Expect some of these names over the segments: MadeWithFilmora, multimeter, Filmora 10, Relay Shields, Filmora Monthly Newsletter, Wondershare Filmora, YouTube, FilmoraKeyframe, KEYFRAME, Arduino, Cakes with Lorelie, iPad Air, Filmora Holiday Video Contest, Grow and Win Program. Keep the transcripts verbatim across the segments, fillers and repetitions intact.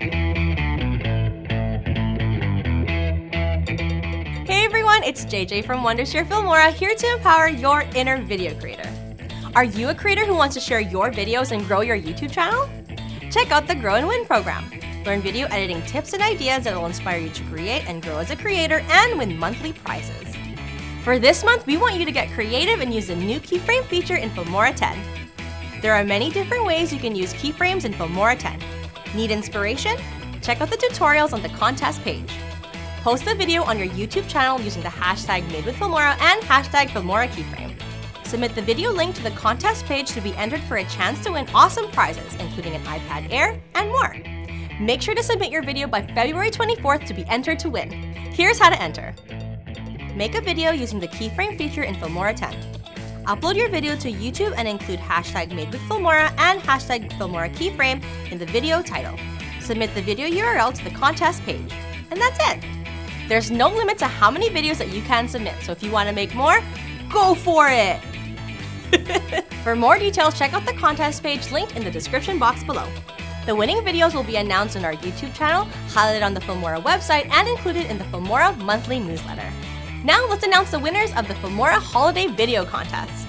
Hey everyone, it's J J from Wondershare Filmora here to empower your inner video creator. Are you a creator who wants to share your videos and grow your YouTube channel? Check out the Grow and Win program. Learn video editing tips and ideas that will inspire you to create and grow as a creator and win monthly prizes. For this month, we want you to get creative and use the new keyframe feature in Filmora ten. There are many different ways you can use keyframes in Filmora ten. Need inspiration? Check out the tutorials on the contest page. Post the video on your YouTube channel using the hashtag MadeWithFilmora and hashtag Filmora Keyframe. Submit the video link to the contest page to be entered for a chance to win awesome prizes, including an iPad Air and more. Make sure to submit your video by February twenty-fourth to be entered to win. Here's how to enter. Make a video using the keyframe feature in Filmora ten. Upload your video to YouTube and include hashtag MadeWithFilmora and hashtag Filmora Keyframe in the video title. Submit the video U R L to the contest page. And that's it! There's no limit to how many videos that you can submit, so if you want to make more, go for it! For more details, check out the contest page linked in the description box below. The winning videos will be announced on our YouTube channel, highlighted on the Filmora website, and included in the Filmora Monthly Newsletter. Now let's announce the winners of the Filmora Holiday Video Contest.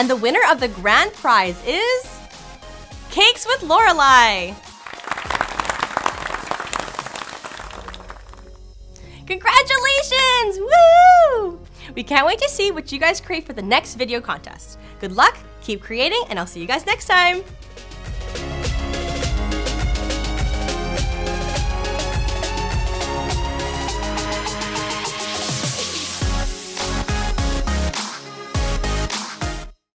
And the winner of the grand prize is Cakes with Lorelie. Congratulations! Woo! We can't wait to see what you guys create for the next video contest. Good luck, keep creating, and I'll see you guys next time.